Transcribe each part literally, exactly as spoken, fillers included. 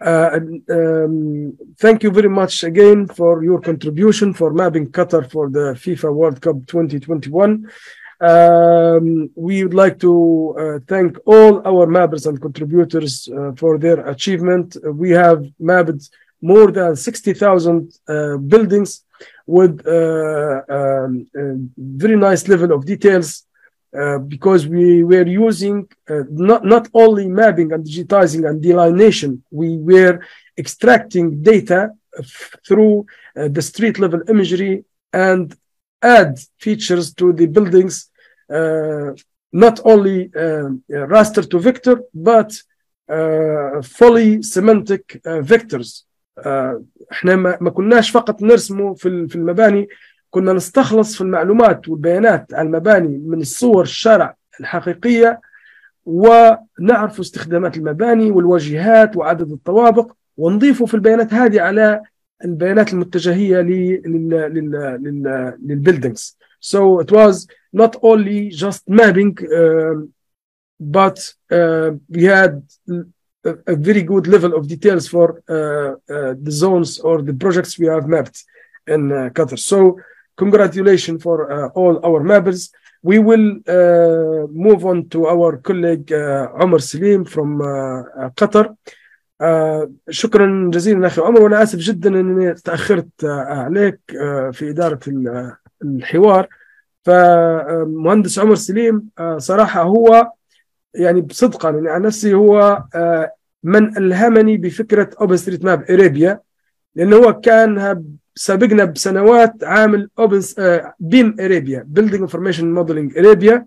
Uh, um, thank you very much again for your contribution for mapping Qatar for the FIFA World Cup twenty twenty-one. Um, we would like to uh, thank all our mappers and contributors uh, for their achievement. We have mapped more than sixty thousand uh, buildings with uh, um, a very nice level of details, uh, because we were using uh, not, not only mapping and digitizing and delineation, we were extracting data through uh, the street level imagery and add features to the buildings, uh, not only uh, raster to vector, but uh, fully semantic uh, vectors. Uh, احنا ما, ما كناش فقط نرسمه في, في المباني، كنا نستخلص في المعلومات والبيانات عن المباني من الصور الشارع الحقيقية، ونعرف استخدامات المباني والواجهات وعدد الطوابق، ونضيفه في البيانات هذه على البيانات المتجهية للبيلدينجز. So it was not only just mapping, uh, but uh, we had a very good level of details for uh, uh, the zones or the projects we have mapped in uh, Qatar. So congratulations for uh, all our mappers. We will uh, move on to our colleague uh, Omar Selim from uh, Qatar. Uh, شكرا جزيلا أخي عمر، وأنا آسف جدا أنني تأخرت uh, عليك uh, في إدارة ال, uh, الحوار. فمهندس عمر سليم uh, صراحة هو يعني بصدقا يعني عن نفسي هو uh, من ألهمني بفكرة أوبن ستريت ماب أرابيا، لأنه هو كان سابقنا بسنوات عامل أوبن uh, بيم أرابيا Building Information Modeling Arabia.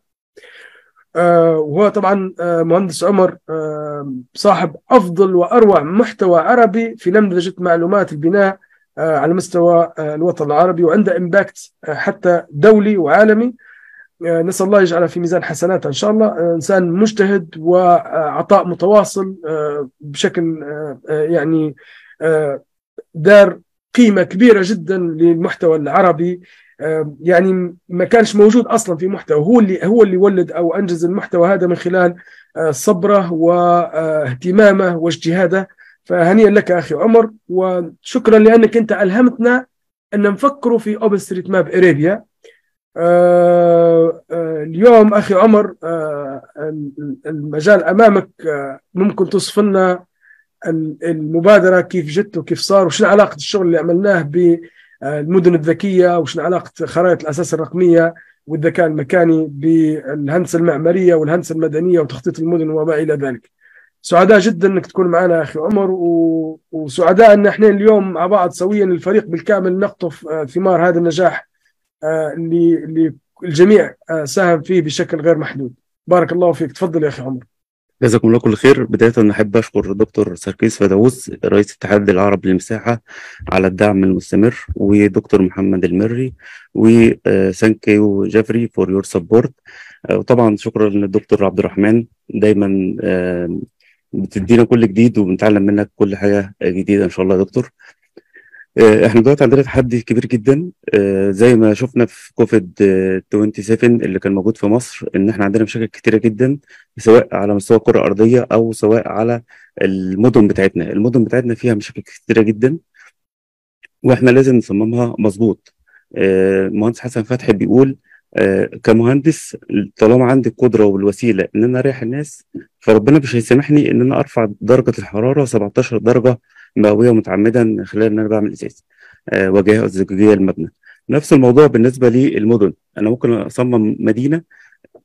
وهو طبعا مهندس عمر صاحب أفضل وأروع محتوى عربي في نموذج معلومات البناء على مستوى الوطن العربي، وعنده إمباكت حتى دولي وعالمي. نسأل الله يجعله في ميزان حسناته إن شاء الله. إنسان مجتهد وعطاء متواصل بشكل يعني دار قيمة كبيرة جدا للمحتوى العربي، يعني ما كانش موجود أصلا في محتوى، هو اللي هو اللي ولد أو أنجز المحتوى هذا من خلال صبره واهتمامه واجتهاده. فهنيئا لك أخي عمر، وشكرا لأنك أنت ألهمتنا أن نفكروا في أوبن ستريت ماب أرابيا. اليوم أخي عمر المجال أمامك، ممكن توصف لنا المبادرة كيف جت وكيف صار، وشنو علاقة الشغل اللي عملناه ب المدن الذكية، وشنو علاقة خرائط الأساس الرقمية والذكاء المكاني بالهندسة المعمارية والهندسة المدنية وتخطيط المدن وما إلى ذلك. سعداء جدا أنك تكون معنا أخي عمر، و... وسعداء أن احنا اليوم مع بعض سويا الفريق بالكامل نقطف ثمار هذا النجاح اللي, اللي الجميع ساهم فيه بشكل غير محدود. بارك الله فيك، تفضل يا أخي عمر. جزاكم الله كل خير. بداية أحب أشكر دكتور سركيس فداوس رئيس اتحاد العرب للمساحة على الدعم المستمر، ودكتور محمد المري، وثانك يو جافري فور يور سبورت. وطبعا شكرا للدكتور عبد الرحمن، دايما بتدينا كل جديد وبنتعلم منك كل حاجة جديدة إن شاء الله يا دكتور. احنا دلوقتي عندنا تحدي كبير جدا زي ما شفنا في كوفيد سبعة وعشرين اللي كان موجود في مصر، ان احنا عندنا مشاكل كتيره جدا سواء على مستوى الكره الارضيه او سواء على المدن بتاعتنا. المدن بتاعتنا فيها مشاكل كتيره جدا واحنا لازم نصممها مظبوط. المهندس حسن فتحي بيقول كمهندس طالما عندي القدره والوسيله ان انا اريح الناس، فربنا مش هيسامحني ان انا ارفع درجه الحراره سبعتاشر درجه مئويه متعمدا خلال ان انا بعمل ازاز أه واجهه زجاجيه المبنى. نفس الموضوع بالنسبه للمدن، انا ممكن اصمم مدينه،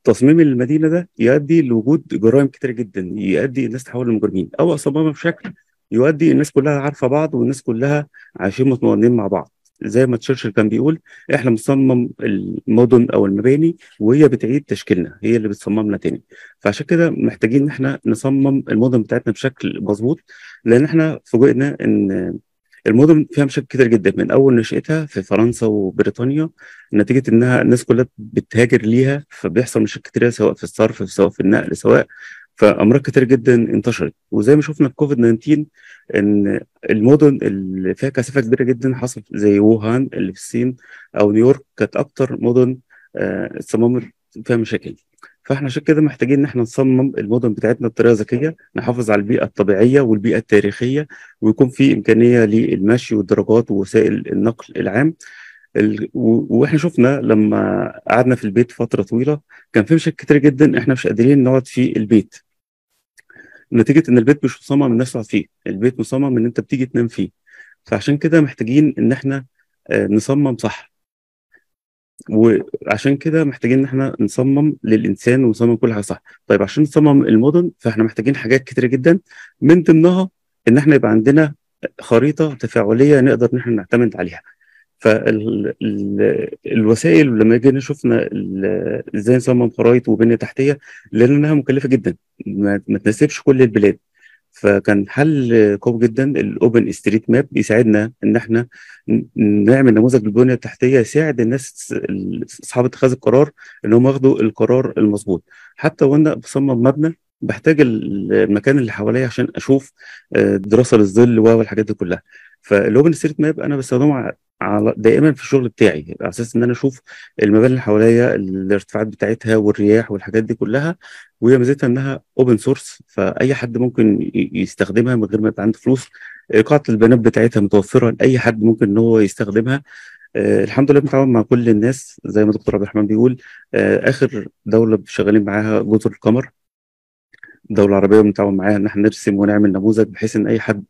تصميم المدينه ده يؤدي لوجود جرائم كتير جدا، يؤدي الناس تحول لمجرمين، او اصممها بشكل يؤدي الناس كلها عارفه بعض والناس كلها عايشين متمرنين مع بعض. زي ما تشرشل كان بيقول احنا بنصمم المدن او المباني وهي بتعيد تشكيلنا، هي اللي بتصممنا تاني. فعشان كده محتاجين ان احنا نصمم المدن بتاعتنا بشكل مظبوط، لان احنا فوجئنا ان المدن فيها مشاكل كتير جدا من اول نشاتها في فرنسا وبريطانيا، نتيجه انها الناس كلها بتهاجر ليها، فبيحصل مشاكل كتير سواء في الصرف سواء في النقل سواء فامراض كتير جدا انتشرت. وزي ما شفنا في كوفيد تسعة عشر ان المدن اللي فيها كثافه كبيره جدا حصل زي ووهان اللي في الصين او نيويورك، كانت اكتر مدن اتصممت فيها مشاكل. فاحنا عشان كده محتاجين ان احنا نصمم المدن بتاعتنا بطريقه ذكيه، نحافظ على البيئه الطبيعيه والبيئه التاريخيه، ويكون في امكانيه للمشي والدراجات ووسائل النقل العام. ال... و... واحنا شفنا لما قعدنا في البيت فتره طويله كان في مشاكل كتير جدا، احنا مش قادرين نقعد في البيت نتيجه ان البيت مش مصمم الناس تقعد فيه، البيت مصمم ان انت بتيجي تنام فيه. فعشان كده محتاجين ان احنا نصمم صح، وعشان كده محتاجين ان احنا نصمم للانسان ونصمم كل حاجه صح. طيب عشان نصمم المدن فاحنا محتاجين حاجات كتيره جدا، من ضمنها ان احنا يبقى عندنا خريطه تفاعليه نقدر ان احنا نعتمد عليها. فالوسائل لما جينا شفنا ازاي نصمم خرايط وبنيه تحتيه لانها مكلفه جدا ما تناسبش كل البلاد، فكان حل قوي جدا الاوبن ستريت ماب بيساعدنا ان احنا نعمل نموذج للبنيه التحتيه يساعد الناس اصحاب اتخاذ القرار ان هم ياخدوا القرار المظبوط. حتى وانا بصمم مبنى بحتاج المكان اللي حواليا عشان اشوف دراسه للظل والحاجات دي كلها، فالاوبن ستريت ماب انا بستخدمه على دائما في الشغل بتاعي على اساس ان انا اشوف المباني اللي حواليا الارتفاعات بتاعتها والرياح والحاجات دي كلها. وهي ميزتها انها اوبن سورس، فاي حد ممكن يستخدمها من غير ما يبقى عنده فلوس، قاعه البيانات بتاعتها متوفره لاي حد ممكن ان هو يستخدمها. آه الحمد لله بنتعاون مع كل الناس زي ما دكتور عبد الرحمن بيقول. آه اخر دوله شغالين معاها جزر القمر، دولة عربية بنتعاون معاها ان احنا نرسم ونعمل نموذج بحيث ان اي حد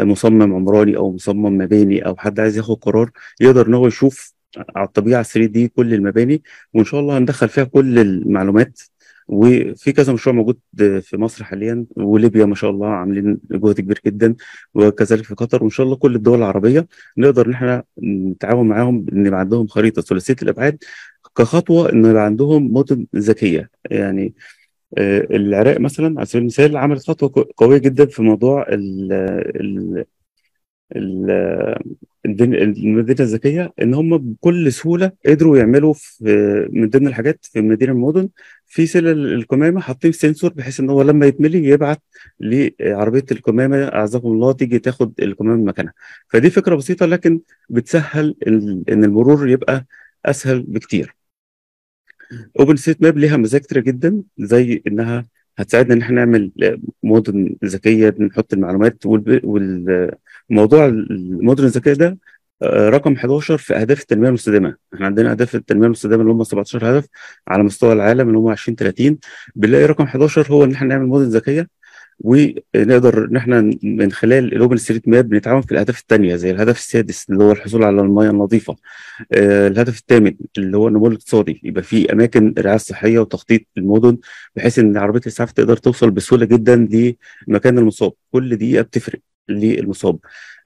مصمم عمراني او مصمم مباني او حد عايز ياخد قرار يقدر ان هو يشوف على الطبيعة ال3 دي كل المباني، وان شاء الله هندخل فيها كل المعلومات. وفي كذا مشروع موجود في مصر حاليا، وليبيا ما شاء الله عاملين جهد كبير جدا، وكذلك في قطر، وان شاء الله كل الدول العربية نقدر ان احنا نتعاون معاهم ان يبقى عندهم خريطة ثلاثية الابعاد كخطوة ان يبقى عندهم مدن ذكية. يعني العراق مثلا على سبيل المثال عملت خطوه قويه جدا في موضوع ال ال المدينه الذكيه، ان هم بكل سهوله قدروا يعملوا في من ضمن الحاجات في مدينه المدن في سلل القمامه حاطين سنسور بحيث ان هو لما يتملي يبعت لعربيه القمامه اعزكم الله تيجي تاخد القمامه مكانها. فدي فكره بسيطه لكن بتسهل ان المرور يبقى اسهل بكتير. اوبن ستريت ماب ليها مزايا كتير جدا زي انها هتساعدنا ان احنا نعمل مدن ذكيه نحط المعلومات، والموضوع المدن الذكيه ده رقم احد عشر في اهداف التنميه المستدامه. احنا عندنا اهداف التنميه المستدامه اللي هم سبعتاشر هدف على مستوى العالم اللي هم عشرين ثلاثين، بنلاقي رقم احد عشر هو ان احنا نعمل مدن ذكيه، ونقدر ان احنا من خلال الاوبن ستريت ماب بنتعاون في الاهداف الثانيه زي الهدف السادس اللي هو الحصول على المياه النظيفه، آه الهدف الثامن اللي هو النمو الاقتصادي، يبقى في اماكن رعايه صحيه وتخطيط المدن بحيث ان عربيه الاسعاف تقدر توصل بسهوله جدا لمكان المصاب، كل دقيقه بتفرق للمصاب.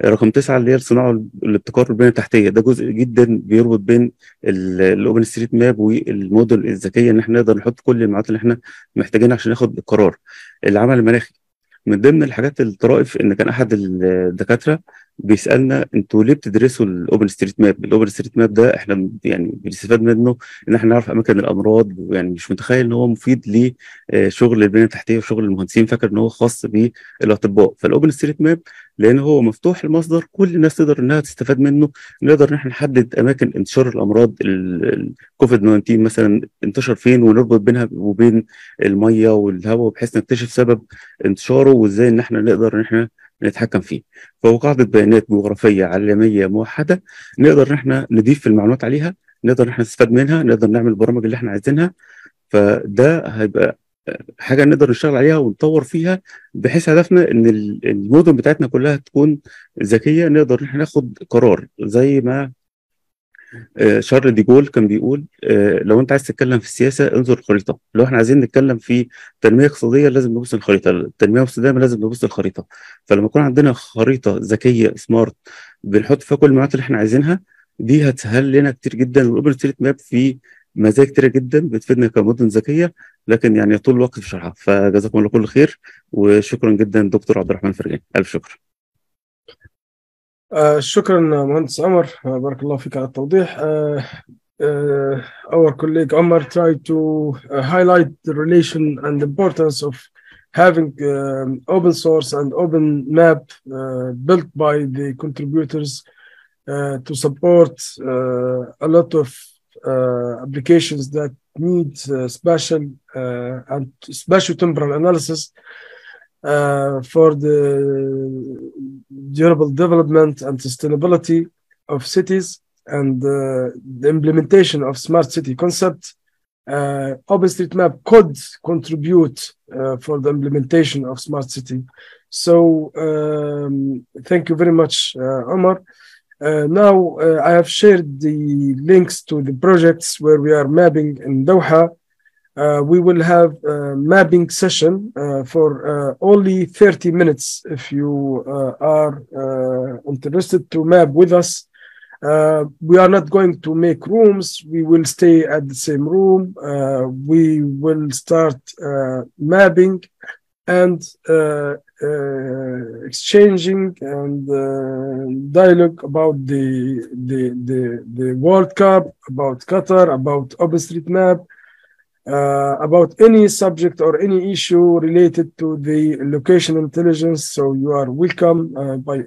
رقم تسعه اللي هي الصناعه والابتكار والبنيه التحتيه، ده جزء جدا بيربط بين الاوبن ستريت ماب والمدن الذكيه ان احنا نقدر نحط كل المعلومات اللي احنا محتاجينها عشان ناخد القرار. العمل المناخي من ضمن الحاجات الطرائف ان كان احد الدكاتره بيسالنا انتوا ليه بتدرسوا الاوبن ستريت ماب؟ الاوبن ستريت ماب ده احنا يعني بنستفاد منه ان احنا نعرف اماكن الامراض، يعني مش متخيل ان هو مفيد لشغل البنيه التحتيه وشغل المهندسين، فاكر ان هو خاص بالاطباء. فالاوبن ستريت ماب لان هو مفتوح المصدر كل الناس تقدر انها تستفاد منه، نقدر ان احنا نحدد اماكن انتشار الامراض الكوفيد تسعتاشر مثلا انتشر فين، ونربط بينها وبين الميه والهواء بحيث نكتشف سبب انتشاره وازاي ان احنا نقدر ان احنا نتحكم فيه. فهو قاعده بيانات جغرافيه عالميه موحده نقدر ان احنا نضيف المعلومات عليها، نقدر ان احنا نستفاد منها، نقدر نعمل البرامج اللي احنا عايزينها. فده هيبقى حاجه نقدر نشتغل عليها ونطور فيها بحيث هدفنا ان المدن بتاعتنا كلها تكون ذكيه، نقدر ان احنا ناخد قرار زي ما شارل دي جول كان بيقول لو انت عايز تتكلم في السياسه انظر الخريطه، لو احنا عايزين نتكلم في تنميه اقتصاديه لازم نبص الخريطه، التنميه المستدامه لازم نبص الخريطه. فلما يكون عندنا خريطه ذكيه سمارت بنحط فيها كل المعلومات اللي احنا عايزينها دي هتسهل لنا كتير جدا. والاوبن ستريت ماب فيه مزايا كتير جدا بتفيدنا كمدن ذكيه، لكن يعني يطول الوقت في شرحها. فجزاكم الله كل خير وشكرا جدا دكتور عبد الرحمن الفرجاني، الف شكر. آه شكرا مهندس عمر، uh, بارك الله فيك على التوضيح. Uh, uh, our colleague Omar tried to uh, highlight the relation and the importance of having uh, open source and open map uh, built by the contributors uh, to support uh, a lot of uh, applications that needs uh, spatial uh, and spatiotemporal analysis uh, for the durable development and sustainability of cities and uh, the implementation of smart city concept. Uh, OpenStreetMap could contribute uh, for the implementation of smart city. So um, thank you very much, uh, Omar. Uh, now uh, I have shared the links to the projects where we are mapping in Doha. Uh, we will have a mapping session uh, for uh, only thirty minutes if you uh, are uh, interested to map with us. Uh, we are not going to make rooms. We will stay at the same room. Uh, we will start uh, mapping and uh, uh, exchanging and uh, dialogue about the, the, the, the World Cup, about Qatar, about OpenStreetMap, uh, about any subject or any issue related to the location intelligence. So you are welcome uh, by